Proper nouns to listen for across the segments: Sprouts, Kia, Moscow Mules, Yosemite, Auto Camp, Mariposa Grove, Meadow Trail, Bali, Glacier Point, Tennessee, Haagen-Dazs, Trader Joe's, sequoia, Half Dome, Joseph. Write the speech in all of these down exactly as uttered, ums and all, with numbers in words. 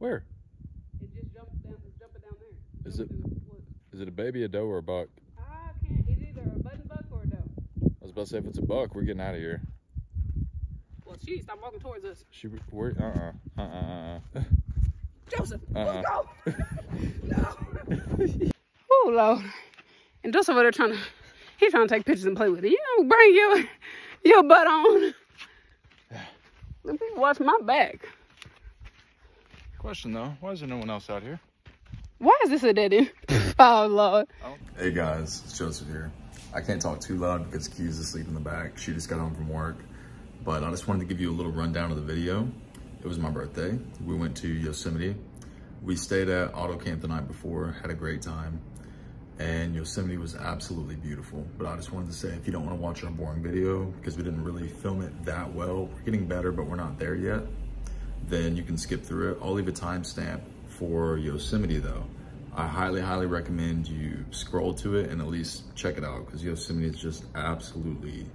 Where? It just jumped down, it's jumping down there. Is it, is it a baby, a doe, or a buck? I can't. It's either a button buck or a doe. I was about to say, if it's a buck, we're getting out of here. Well, she stopped walking towards us. She, where, uh-uh, uh-uh, uh-uh. Joseph, uh-uh. Let's go! No! Oh, Lord. And Joseph over there trying to, he's trying to take pictures and play with it. You don't bring your, your butt on. Let me watch my back. Question though, why is there no one else out here? Why is this a dead end? Oh, Lord. Hey guys, it's Joseph here. I can't talk too loud because Kia's asleep in the back. She just got home from work. But I just wanted to give you a little rundown of the video. It was my birthday. We went to Yosemite. We stayed at Auto Camp the night before, had a great time. And Yosemite was absolutely beautiful. But I just wanted to say, if you don't want to watch our boring video, because we didn't really film it that well, we're getting better, but we're not there yet, then you can skip through it. I'll leave a timestamp for Yosemite though. I highly, highly recommend you scroll to it and at least check it out, because Yosemite is just absolutely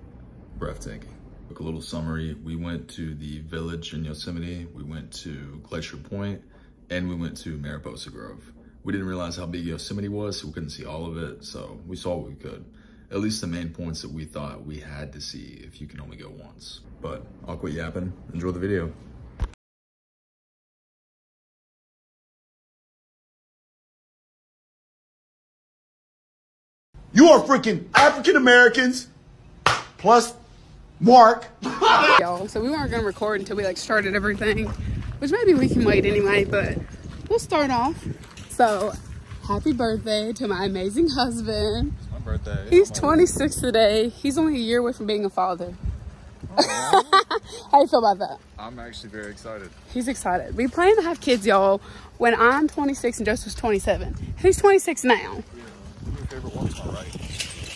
breathtaking. A little summary, we went to the village in Yosemite, we went to Glacier Point, and we went to Mariposa Grove. We didn't realize how big Yosemite was, so we couldn't see all of it, so we saw what we could. At least the main points that we thought we had to see if you can only go once. But I'll quit yapping, enjoy the video. You are freaking African Americans, plus Mark. Y'all, so we weren't gonna record until we like started everything, which maybe we can wait anyway, but we'll start off. So, happy birthday to my amazing husband. It's my birthday. He's twenty-six today. He's only a year away from being a father. Oh, wow. How do you feel about that? I'm actually very excited. He's excited. We plan to have kids, y'all, when I'm twenty-six and Joseph's twenty-seven. He's twenty-six now. Yeah, your favorite one's all right.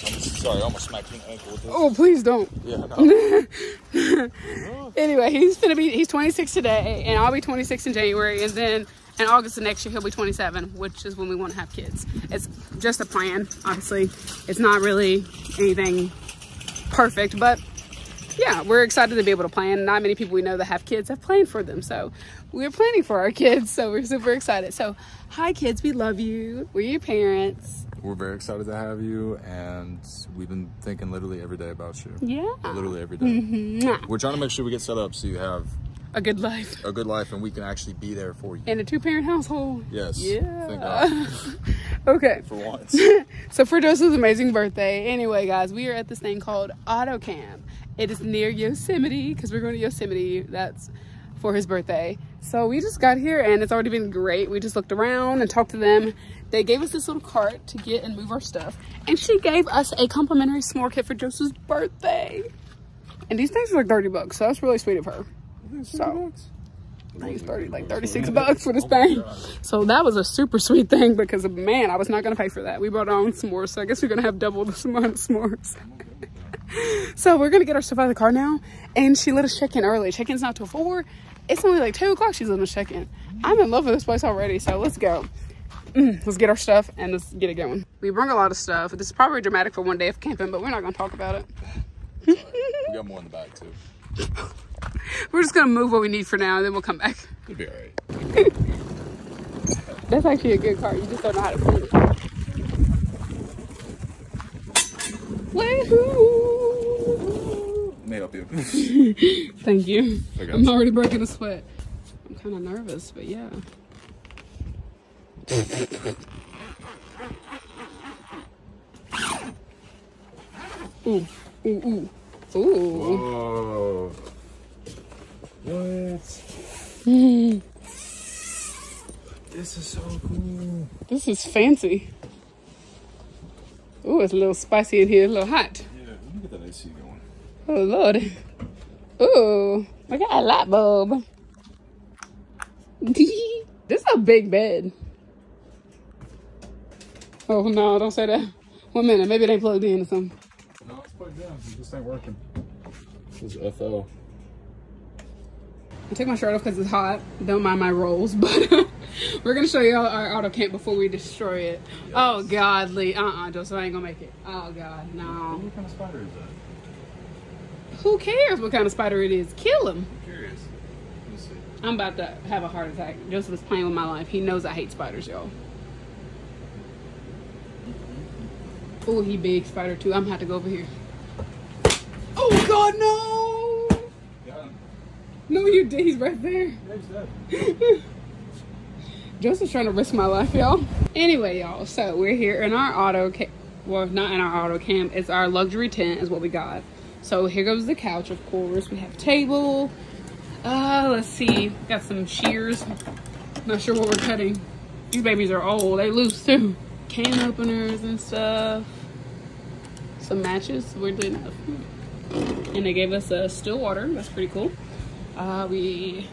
I'm sorry, I almost smacked your ankle with this. Oh, please don't. Yeah, no. Anyway, he's gonna be, he's twenty-six today, and I'll be twenty-six in January, and then in August of next year, he'll be twenty-seven, which is when we want to have kids. It's just a plan, obviously. It's not really anything perfect, but yeah, we're excited to be able to plan. Not many people we know that have kids have planned for them, so we're planning for our kids, so we're super excited. So, hi kids, we love you. We're your parents. We're very excited to have you, and we've been thinking literally every day about you. Yeah. Literally every day. Mm-hmm. We're trying to make sure we get set up so you have a good life. A good life, and we can actually be there for you. In a two-parent household. Yes. Yeah. Thank God. Okay. For once. So for Joseph's amazing birthday, anyway, guys, we are at this thing called Auto Camp. It is near Yosemite, because we're going to Yosemite. That's for his birthday. So we just got here, and it's already been great. We just looked around and talked to them. They gave us this little cart to get and move our stuff, and she gave us a complimentary s'more kit for Joseph's birthday. And these things are like thirty bucks, so that's really sweet of her. So I think it's thirty like thirty-six bucks for this thing. So that was a super sweet thing, because man, I was not gonna pay for that. We brought our own s'mores, so I guess we're gonna have double the amount of s'mores. So we're gonna get our stuff out of the car now, and she let us check in early. Check-in's not till four. It's only like two o'clock she's letting us check in. I'm in love with this place already, so let's go. Mm, let's get our stuff and let's get it going. We bring a lot of stuff. This is probably dramatic for one day of camping, but we're not gonna talk about it. Right. We got more in the back too. We're just gonna move what we need for now, and then we'll come back. It'll be all right. That's actually a good car. You just don't know how to pull it. Woohoo! May help you. Thank you. Okay. I'm already breaking a sweat. I'm kind of nervous, but yeah. Ooh, ooh, ooh, ooh. Whoa. What? Mm. This is so cool. This is fancy. Ooh, it's a little spicy in here, a little hot. Yeah, let me get that A C going. Oh, Lord. Ooh, I got a light bulb. This is a big bed. Oh, no, don't say that. One minute, maybe it ain't plugged in or something. No, it's plugged in. It just ain't working. This is F O. I took my shirt off because it's hot. Don't mind my rolls, but we're gonna show y'all our auto camp before we destroy it. Yes. Oh godly, uh-uh, Joseph, I ain't gonna make it. Oh God, no. What kind of spider is that? Who cares what kind of spider it is? Kill him. I'm curious. Let me see. I'm about to have a heart attack. Joseph is playing with my life. He knows I hate spiders, y'all. Oh, he big spider too. I'm gonna have to go over here. Oh God, no! Got him. No, you did. He's right there. Joseph's trying to risk my life, y'all. Anyway, y'all, so we're here in our auto camp. Well, not in our auto camp. It's our luxury tent is what we got. So here goes the couch, of course. We have table. Uh, let's see. Got some shears. Not sure what we're cutting. These babies are old. They loose, too. Can openers and stuff. Some matches, weirdly enough. And they gave us a still water. That's pretty cool. Uh, we...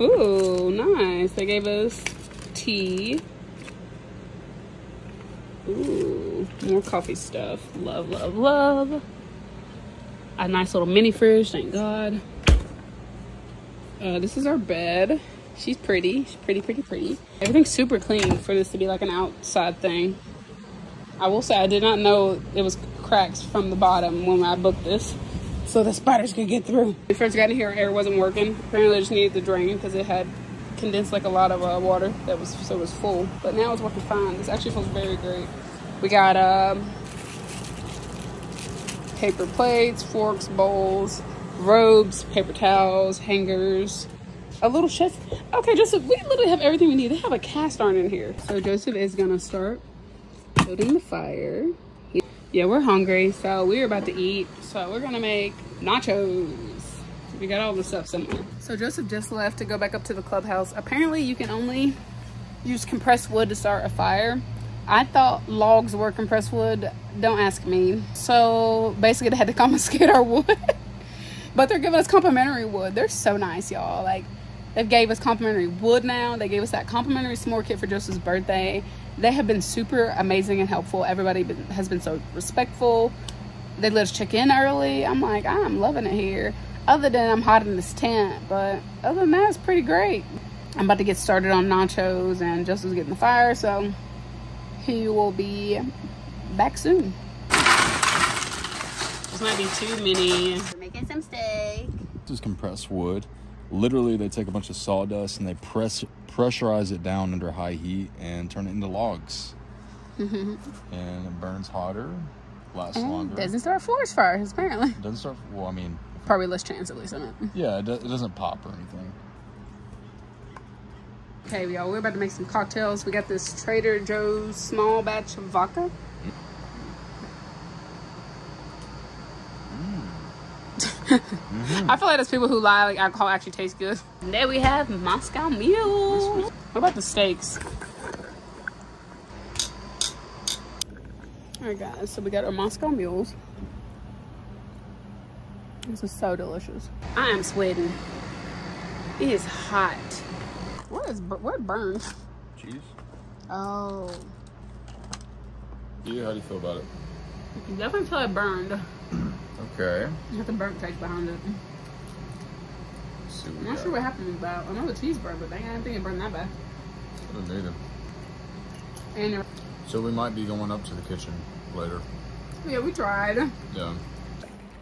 Ooh, nice. They gave us tea. Ooh, more coffee stuff. Love, love, love. A nice little mini fridge, thank God. Uh, this is our bed. She's pretty. She's pretty, pretty, pretty. Everything's super clean for this to be like an outside thing. I will say I did not know it was cracks from the bottom when I booked this, so the spiders could get through. When we first got in here, our air wasn't working. Apparently, I just needed the drain because it had condensed like a lot of uh, water that was so it was full. But now it's working fine. This actually feels very great. We got um, paper plates, forks, bowls, robes, paper towels, hangers, a little chef. Okay, Joseph, we literally have everything we need. They have a cast iron in here. So Joseph is gonna start building the fire. Yeah, we're hungry, so we're about to eat. So we're gonna make nachos. We got all the stuff somewhere. So Joseph just left to go back up to the clubhouse. Apparently you can only use compressed wood to start a fire. I thought logs were compressed wood. Don't ask me. So basically they had to confiscate our wood. But they're giving us complimentary wood. They're so nice, y'all. Like, they gave us complimentary wood now. They gave us that complimentary s'more kit for Joseph's birthday. They have been super amazing and helpful. Everybody been, has been so respectful. They let us check in early. I'm like, I'm loving it here. Other than I'm hot in this tent. But other than that, it's pretty great. I'm about to get started on nachos and Joseph's getting the fire. So he will be back soon. This might be too many. We're making some steak. This is compressed wood. Literally, they take a bunch of sawdust and they press pressurize it down under high heat and turn it into logs. Mm-hmm. And it burns hotter, lasts and longer. Doesn't start forest fires, apparently. Doesn't start. Well, I mean, probably less chance at least on it. Yeah, it, do, it doesn't pop or anything. Okay, y'all, we're about to make some cocktails. We got this Trader Joe's small batch of vodka. Mm-hmm. I feel like there's people who lie like alcohol actually tastes good. And there we have Moscow Mules. What about the steaks? All right, guys, so we got our Moscow Mules. This is so delicious. I am sweating. It is hot. What is what burned? Cheese. Oh. Yeah, how do you feel about it? You can definitely feel it burned. Okay. You have the burnt taste behind it. I'm not sure what happened about. I know the cheese burned, but dang, I didn't think it burned that bad. I don't need it. And so we might be going up to the kitchen later. Yeah, we tried. Yeah.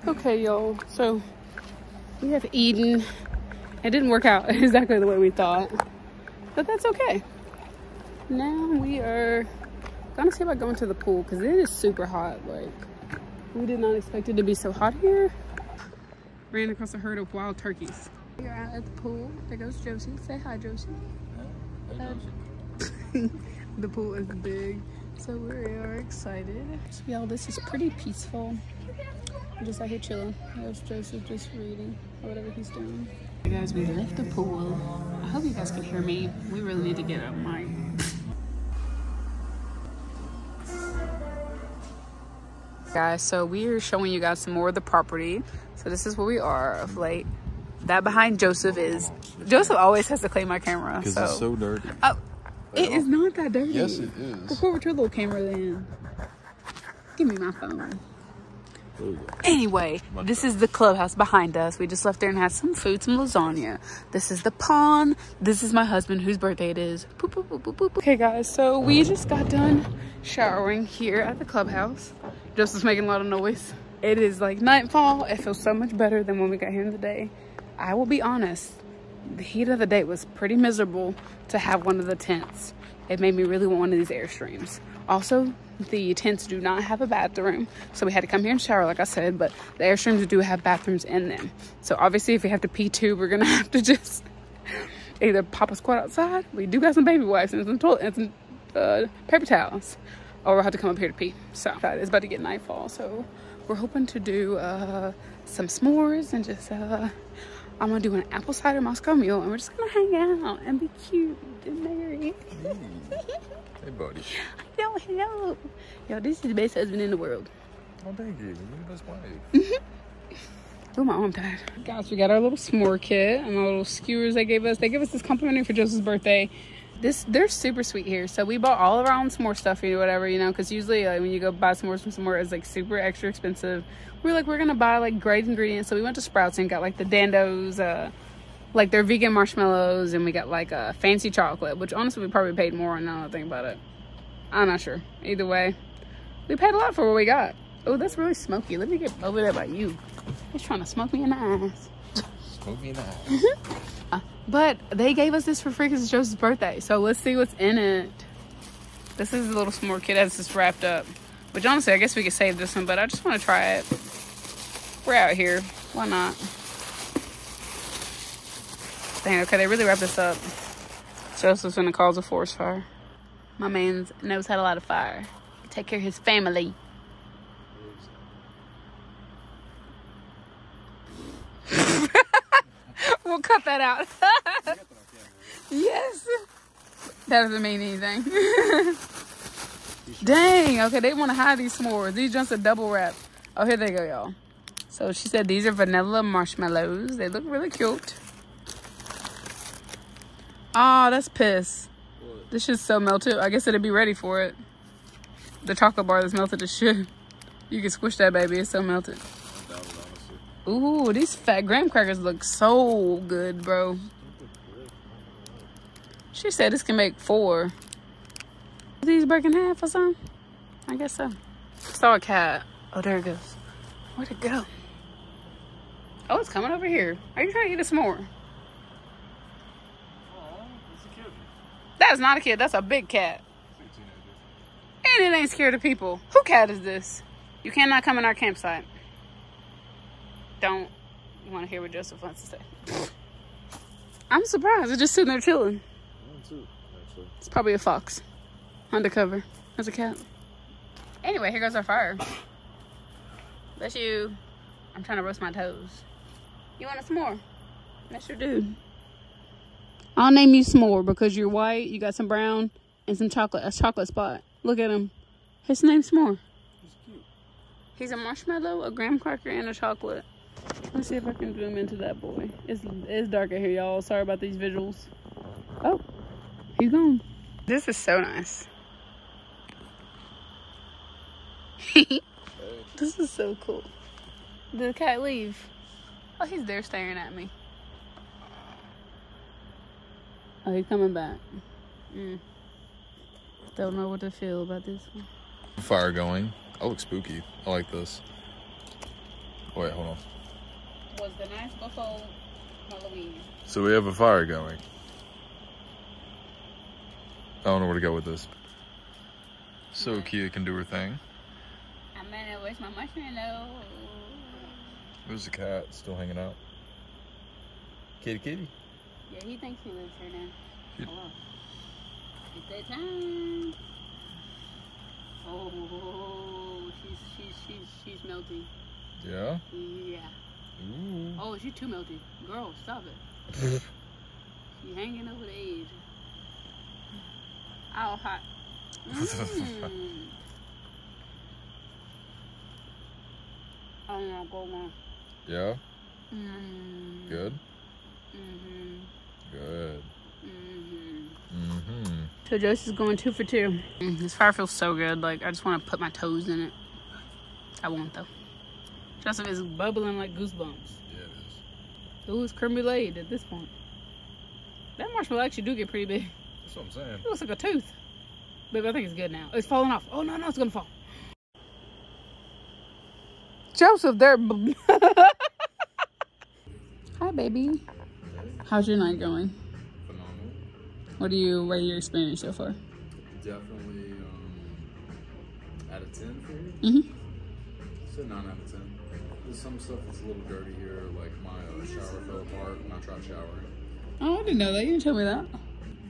Okay, y'all. So we have eaten. It didn't work out exactly the way we thought, but that's okay. Now we are gonna see about going to the pool because it is super hot. Like, we did not expect it to be so hot here. Ran across a herd of wild turkeys. We are out at the pool. There goes Josie. Say hi, Josie. Hey, uh, Josie. The pool is big, so we are excited. So, y'all, this is pretty peaceful. I'm just out here chilling. There's Joseph just reading or whatever he's doing. Hey guys, we left the pool. I hope you guys can hear me. We really need to get a mic. Guys, so we are showing you guys some more of the property. So this is where we are of late. That behind Joseph is... Joseph always has to clean my camera. Because so. It's so dirty. Oh, it is not that dirty. Yes, it is. Before with your little camera then. Give me my phone. Anyway, this is the clubhouse behind us. We just left there and had some food, some lasagna. This is the pond. This is my husband whose birthday it is. Boop, boop, boop, boop, boop. Okay, guys, so we just got done showering here at the clubhouse. Joseph's making a lot of noise. It is like nightfall. It feels so much better than when we got here in the day. I will be honest, the heat of the day was pretty miserable to have one of the tents. It made me really want one of these Airstreams. Also, the tents do not have a bathroom, so we had to come here and shower, like I said, but the Airstreams do have bathrooms in them. So obviously, if we have to pee too, we're gonna have to just either pop a squat outside. We do got some baby wipes and some toilet and some uh, paper towels, or we'll have to come up here to pee. So it's about to get nightfall, so we're hoping to do uh, some s'mores and just, uh, I'm gonna do an apple cider Moscow Mule, and we're just gonna hang out and be cute and merry. Mm. Hey, buddy. Hello, hello. Yo, this is the best husband in the world. Oh, thank you. You're the best wife. Oh, my arm tired. Guys, we got our little s'more kit and our little skewers they gave us. They gave us this complimentary for Joseph's birthday. This, they're super sweet here. So we bought all of our own s'more stuff or whatever, you know, because usually like, when you go buy s'mores from somewhere, it's like super extra expensive. We're like, we're gonna buy like great ingredients. So we went to Sprouts and got like the Dandos, uh, like their vegan marshmallows, and we got like a fancy chocolate, which honestly we probably paid more on now that I think about it. I'm not sure. Either way, we paid a lot for what we got. Oh, that's really smoky. Let me get over there by you. It's trying to smoke me in the eyes. Smoke me in the eyes. Uh, but they gave us this for free because it's Joseph's birthday. So let's see what's in it. This is a little s'more kit as it's wrapped up. Which honestly, I guess we could save this one, but I just want to try it. We're out here. Why not? Dang, okay, they really wrapped this up. Joseph's going to cause a forest fire. My man's knows how to light a fire. Take care of his family. We'll cut that out. Yes. That doesn't mean anything. Dang. Okay, they want to hide these s'mores. These just a double wrap. Oh, here they go, y'all. So she said these are vanilla marshmallows. They look really cute. Oh, that's piss. What? This shit's so melted. I guess it'd be ready for it. The chocolate bar that's melted as shit. You can squish that, baby. It's so melted. Ooh, these fat graham crackers look so good, bro. She said this can make four. Are these breaking half or something? I guess so. I saw a cat. Oh, there it goes. Where'd it go? Oh, it's coming over here. Are you trying to eat a s'more? Oh, it's a kid. That is not a kid. That's a big cat. And it ain't scared of people. Who cat is this? You cannot come in our campsite. Don't want to hear what Joseph wants to say. I'm surprised. They're just sitting there chilling. Too, it's probably a fox. Undercover. That's a cat. Anyway, here goes our fire. Bless you. I'm trying to roast my toes. You want a s'more? That's your dude. I'll name you S'more because you're white, you got some brown, and some chocolate. A chocolate spot. Look at him. His name's S'more. He's cute. He's a marshmallow, a graham cracker, and a chocolate. Let me see if I can zoom into that boy. It's, it's dark out here, y'all. Sorry about these visuals. Oh, he's gone. This is so nice. This is so cool. Did the cat leave? Oh, he's there staring at me. Oh, he's coming back. Mm. Don't know what to feel about this one. Fire going. I look spooky. I like this. Wait, hold on. Was the night before Halloween. So we have a fire going. I don't know where to go with this. So yeah. Kia can do her thing. I'm gonna waste my marshmallow. There's a cat still hanging out. Kitty kitty. Yeah, he thinks he lives here now. He hello. It's that time. Oh, she's she's she's she's melting. Yeah? Yeah. Ooh. Oh, she too melty. Girl, stop it. She hanging over the edge. Ow, hot. Mm. Oh, my God. Yeah? Mm. Good? Mm-hmm. Good. Mm-hmm. Mm-hmm. So, Joseph's going two for two. Mm, this fire feels so good. Like, I just want to put my toes in it. I won't, though. Joseph is bubbling like goosebumps. Yeah, it is. Ooh, it's creme brulee at this point. That marshmallow actually do get pretty big. That's what I'm saying. It looks like a tooth. But I think it's good now. It's falling off. Oh, no, no, it's going to fall. Joseph, they're... Hi, baby. How's your night going? Phenomenal. What do you rate your experience so far? Definitely um, out of ten for you. Mm-hmm. It's a nine out of ten. There's some stuff that's a little dirty here, like my uh, shower fell apart when I tried showering. Oh, I didn't know that. You didn't tell me that.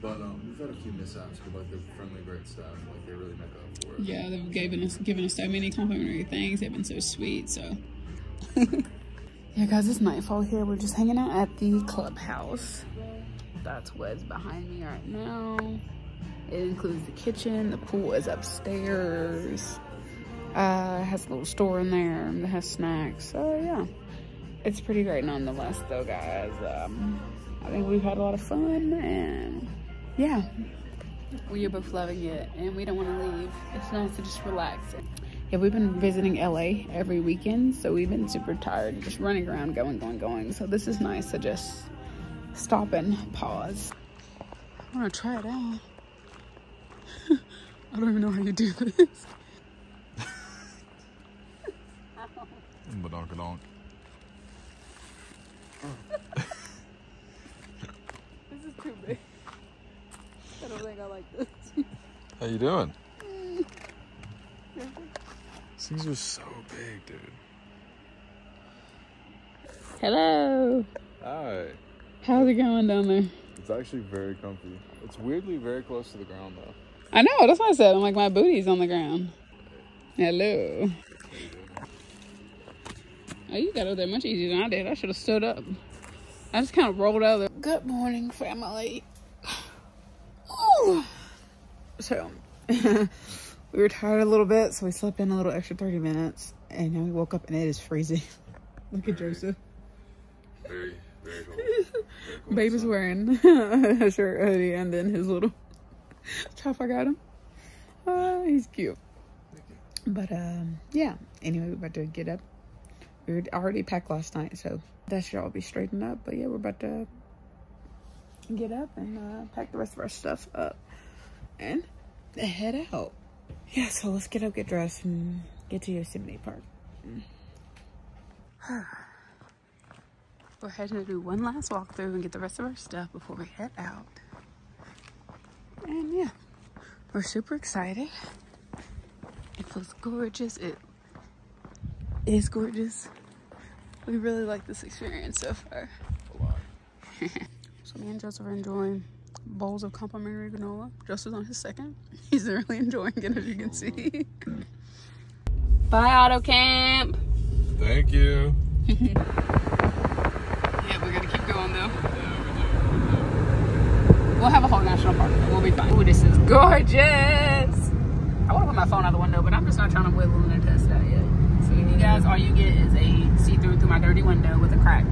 But um, we've had a few mishaps, but like the friendly, great staff, like they really make up for it. Yeah, they've given us given us so many complimentary things. They've been so sweet. So. Yeah, guys, it's nightfall here. We're just hanging out at the clubhouse. That's what's behind me right now. It includes the kitchen. The pool is upstairs. Uh, it has a little store in there that has snacks. So yeah, it's pretty great nonetheless, though, guys. Um, I think we've had a lot of fun, and yeah, we are both loving it, and we don't want to leave. It's nice to just relax. Yeah, we've been visiting L A every weekend, so we've been super tired, just running around, going, going, going. So this is nice to just stop and pause. I want to try it out. I don't even know how you do this. This is too big. I don't think I like this. How you doing? These are so big, dude. Hello. Hi. How's it going down there? It's actually very comfy. It's weirdly very close to the ground, though. I know. That's what I said. I'm like, my booty's on the ground. Hello. Oh, you got out there much easier than I did. I should have stood up. I just kind of rolled out of there. Good morning, family. Oh. So. We were tired a little bit, so we slept in a little extra thirty minutes, and now we woke up and it is freezing. Look very, at Joseph. Very, very cold. Very cold. Baby's sun. Wearing a shirt, hoodie, and then his little top. I got him. Uh, he's cute. But um, yeah. Anyway, we're about to get up. We were already packed last night, so that should all be straightened up. But yeah, we're about to get up and uh, pack the rest of our stuff up and head out. Yeah, so let's get up, get dressed, and get to Yosemite Park. We're heading to do one last walkthrough and get the rest of our stuff before we head out. And yeah, we're super excited. It feels gorgeous. It is gorgeous. We really like this experience so far. A lot. So me and Joseph are enjoying bowls of complimentary granola. Joseph's on his second. He's really enjoying it, as you can see. Bye, Auto Camp. Thank you. Yeah, we gotta keep going though. Yeah, we do. We do. We'll have a whole national park. We'll be fine. Ooh, this is gorgeous. I wanna put my phone out the window, but I'm just not trying to wiggle in and test that yet. So if you guys, all you get is a see-through through my dirty window with a crack.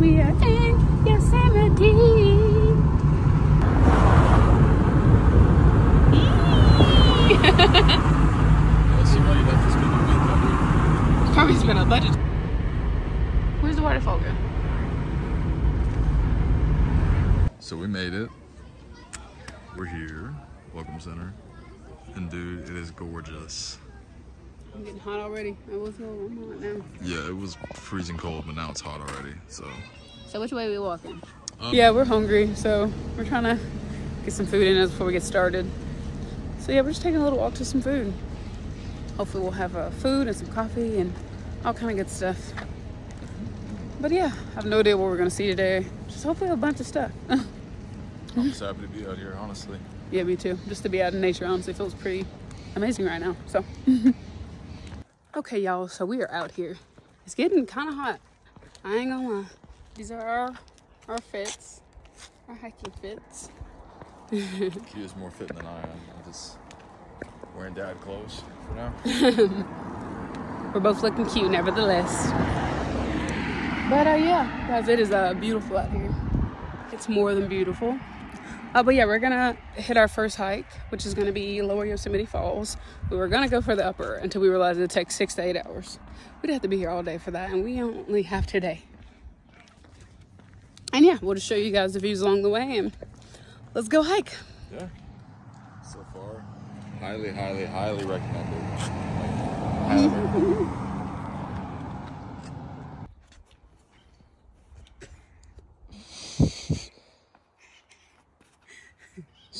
We are in Yosemite. Somebody left to spend a big budget. Probably spent a budget. Where's the waterfall go? So we made it. We're here. Welcome Center. And dude, it is gorgeous. I'm getting hot already. I was warm right now. Yeah, it was freezing cold, but now it's hot already. So, so which way are we walking? Um, yeah, we're hungry, so we're trying to get some food in us before we get started. So yeah, we're just taking a little walk to some food. Hopefully, we'll have uh, food and some coffee and all kind of good stuff. But yeah, I have no idea what we're gonna see today. Just hopefully a bunch of stuff. I'm just happy to be out here, honestly. Yeah, me too. Just to be out in nature, honestly, feels pretty amazing right now. So. Okay, y'all, so we are out here. It's getting kind of hot. I ain't gonna lie. These are our, our fits, our hiking fits. She is more fit than I am. I'm just wearing dad clothes for now. We're both looking cute, nevertheless. But uh, yeah, guys, it is uh, beautiful out here. It's more than beautiful. Uh, but yeah, we're gonna hit our first hike, which is gonna be Lower Yosemite Falls. We were gonna go for the upper until we realized it'd take six to eight hours. We'd have to be here all day for that, and we only have today. And yeah, we'll just show you guys the views along the way, and let's go hike. Yeah, so far, highly, highly, highly recommended. Highly recommended.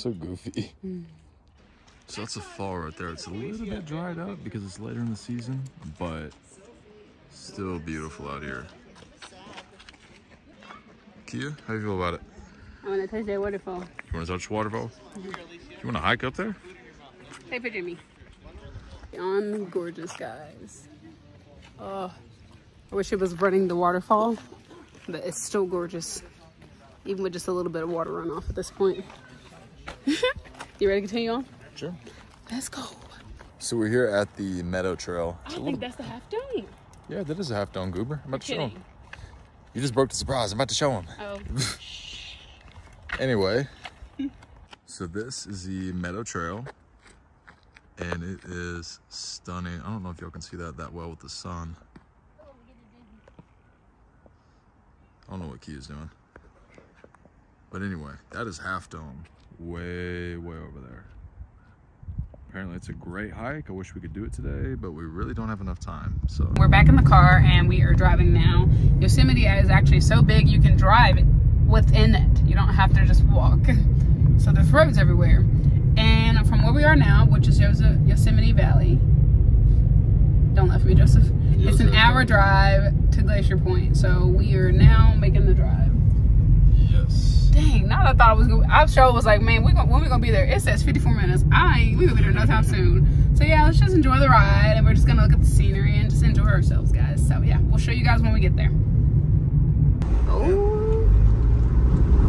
So goofy. Mm. So that's a fall right there. It's a little bit dried up because it's later in the season, but still beautiful out here. Kia, how do you feel about it? I want to touch that waterfall. You want to touch the waterfall? Mm-hmm. You want to hike up there? Take a picture of me. I'm gorgeous, guys. Oh, I wish it was running the waterfall, but it's still gorgeous. Even with just a little bit of water runoff at this point. You ready to continue on? Sure. Let's go. So we're here at the Meadow Trail. I think that's the Half Dome. Yeah, that is a Half Dome, Goober. I'm about to show him. You just broke the surprise. I'm about to show him. Oh. Anyway. So this is the Meadow Trail. And it is stunning. I don't know if y'all can see that that well with the sun. I don't know what Kia's doing. But anyway, that is Half Dome. Way, way over there. Apparently it's a great hike. I wish we could do it today, but we really don't have enough time. So we're back in the car and we are driving now. Yosemite is actually so big you can drive within it. You don't have to just walk. So there's roads everywhere. And from where we are now, which is Joseph, Yosemite Valley. Don't laugh at me, Joseph. Joseph. It's an hour drive to Glacier Point. So we are now making the drive. Yes. Dang, not I thought I was going to. I sure was like, man, we gonna, when we going to be there? It says fifty-four minutes. I ain't, we going to be there no time soon. So yeah, let's just enjoy the ride. And we're just going to look at the scenery and just enjoy ourselves, guys. So yeah, we'll show you guys when we get there. Oh.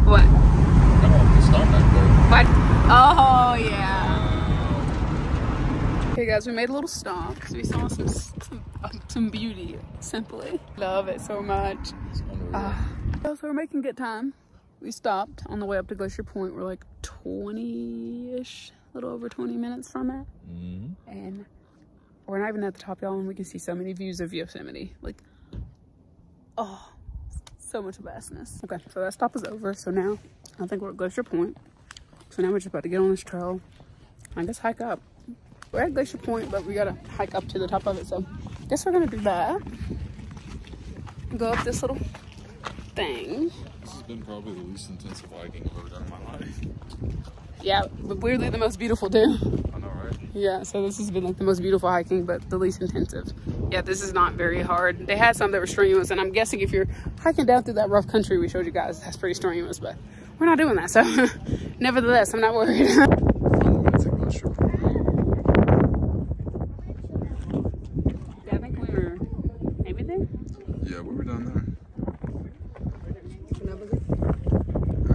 What? Come on, it's not that good. What? Oh yeah. Okay guys, we made a little stop because we saw some, some some beauty, simply. Love it so much. Uh, so we're making good time. We stopped on the way up to Glacier Point. We're like twenty-ish, a little over twenty minutes from it. Mm-hmm. And we're not even at the top, y'all, and we can see so many views of Yosemite. Like, oh, so much vastness. Okay, so that stop is over. So now I think we're at Glacier Point. So now we're just about to get on this trail and just hike up. We're at Glacier Point, but we gotta hike up to the top of it. So I guess we're gonna do that. Go up this little thing. This has been probably the least intensive hiking I've ever done in my life. Yeah, but weirdly the most beautiful too. I know, right? Yeah, so this has been like the most beautiful hiking, but the least intensive. Yeah, this is not very hard. They had some that were strenuous, and I'm guessing if you're hiking down through that rough country we showed you guys, that's pretty strenuous, but we're not doing that, so nevertheless, I'm not worried. Yeah, I think we were maybe there? Yeah, we were down there.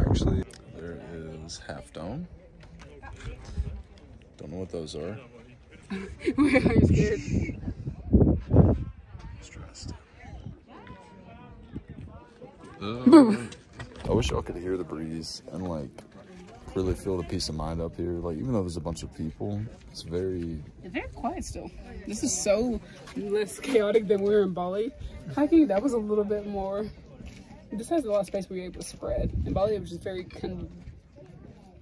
Actually, there is Half Dome. Don't know what those are. We are scared. Stressed. Oh, I wish y'all could hear the breeze and like really feel the peace of mind up here. Like even though there's a bunch of people, it's very it's very quiet still. This is so less chaotic than we were in Bali. Hiking that was a little bit more. This has a lot of space where you're able to spread. In Bali it was just very con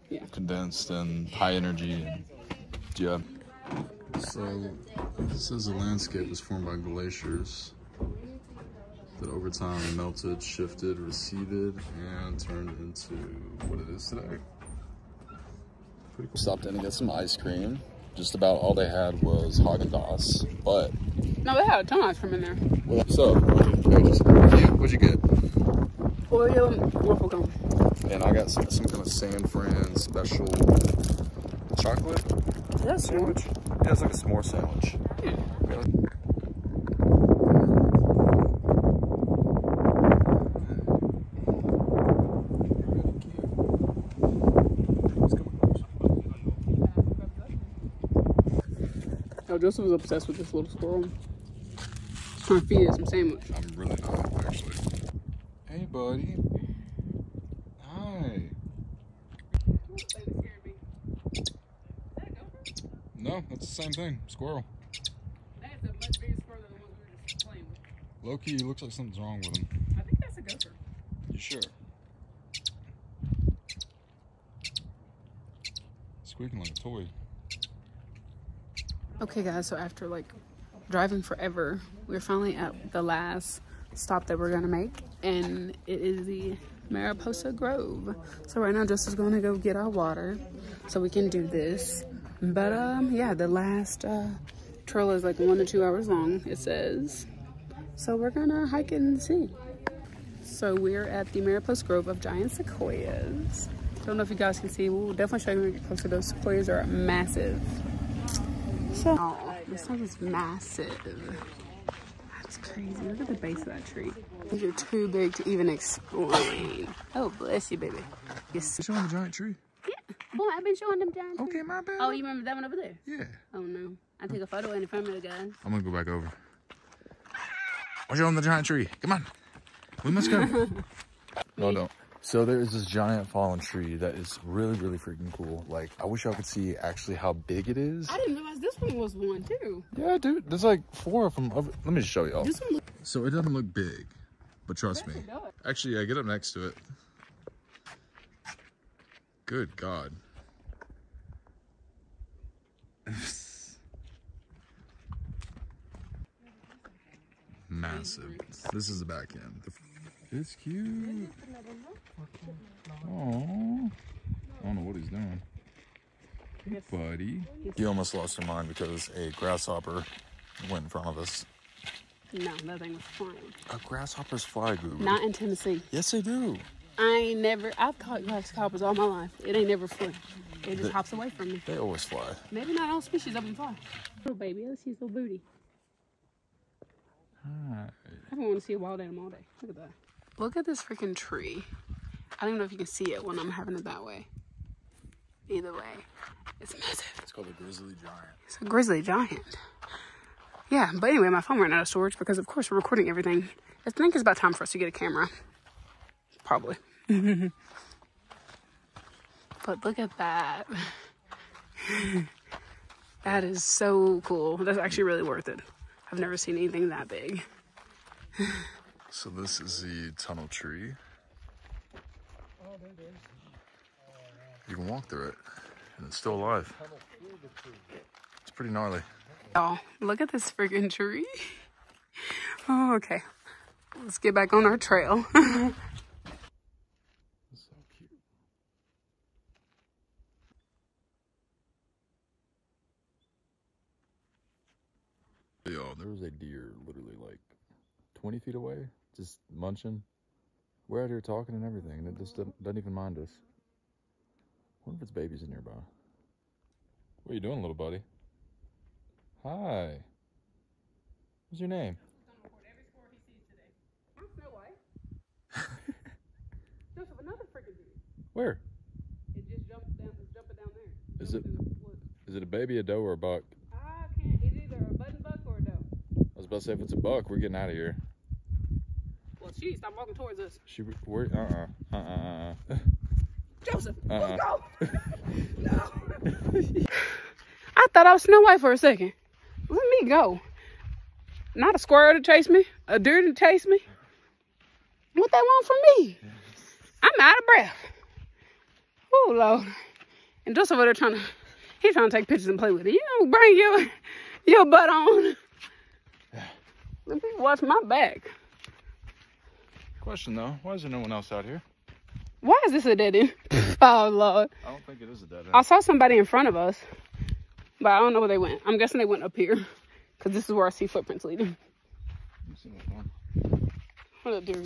yeah condensed and high energy. And, yeah. So this is a landscape that's formed by glaciers that over time melted, shifted, receded, and turned into what it is today. Pretty cool. Stopped in to get some ice cream. Just about all they had was Haagen-Dazs, but... No, they had a ton of ice cream in there. Well, so, what'd you get? Oreo and waffle cone. And I got some, some kind of San Fran special chocolate. Is that a sandwich? Yeah, it's like a s'more sandwich. Yeah. Really? Joseph was obsessed with this little squirrel. Trying to feed it some sandwich. I'm really not, actually. Hey, buddy. Hi. No, that's the same thing. Squirrel. That's a much bigger squirrel than the one we were just playing with. Low key, it looks like something's wrong with him. I think that's a gopher. You sure? Squeaking like a toy. Okay guys, so after like driving forever, we're finally at the last stop that we're gonna make, and it is the Mariposa Grove. So right now Jess is gonna go get our water so we can do this. But um, yeah, the last uh, trail is like one to two hours long, it says. So we're gonna hike and see. So we're at the Mariposa Grove of giant sequoias. Don't know if you guys can see. We'll definitely show you when we get closer. Those sequoias are massive. So oh, this one is massive. That's crazy. Look at the base of that tree. These are too big to even explain. Oh, bless you, baby. Yes. You're showing the giant tree. Yeah. Boy, I've been showing them giant trees. Okay, my bad. Oh, you remember that one over there? Yeah. Oh no. I took a photo in the front of the guys. I'm gonna go back over. We're showing the giant tree. Come on. We must go. No, don't. So there is this giant fallen tree that is really, really freaking cool. Like, I wish I could see actually how big it is. I didn't realize this one was one too. Yeah, dude, there's like four of them. Let me just show y'all. So it doesn't look big, but trust me. Actually, yeah, get up next to it. Good God. Massive. This is the back end. The It's cute. Aww. I don't know what he's doing. Hey, buddy. He almost lost her mind because a grasshopper went in front of us. No, that thing was flying. A grasshopper's fly, guru. Not in Tennessee. Yes, they do. I ain't never, I've caught grasshoppers all my life. It ain't never flew. It just they, hops away from me. They always fly. Maybe not all species of them fly. Little baby, let's see his little booty. Hi. I don't want to see a wild animal all day. Look at that. Look at this freaking tree. I don't even know if you can see it when I'm having it that way. Either way, it's massive. It's called a grizzly giant. It's a grizzly giant. Yeah, but anyway, my phone ran out of storage because, of course, we're recording everything. I think it's about time for us to get a camera. Probably. But look at that. That is so cool. That's actually really worth it. I've never seen anything that big. So this is the tunnel tree. You can walk through it, and it's still alive. It's pretty gnarly. Oh, look at this freaking tree. Oh, okay. Let's get back on our trail. That's so cute. Yo, there was a deer literally like twenty feet away, just munching. We're out here talking and everything, and it just doesn't, doesn't even mind us. I wonder if its babies are nearby. What are you doing, little buddy? Hi. What's your name? I'm gonna record every score he sees today. I'm Snow White. Joseph, another freaking deer. Where? It just jumped down. It's jumping down there. Is it? Is it a baby, a doe, or a buck? I can't. It's either a button buck or a doe. I was about to say, if it's a buck, we're getting out of here. Well, she stopped walking towards us. She, we're, uh-uh, uh-uh, uh-uh. Joseph, uh-uh. Let's go! No! I thought I was Snow White for a second. Let me go. Not a squirrel to chase me, a deer to chase me. What they want from me? I'm out of breath. Oh, Lord. And Joseph over there trying to, he's trying to take pictures and play with it. You don't bring your, your butt on. Let me watch my back. Question though, why is there no one else out here? Why is this a dead end? Oh Lord. I don't think it is a dead end. I saw somebody in front of us, but I don't know where they went. I'm guessing they went up here, because this is where I see footprints leading. What up, dear?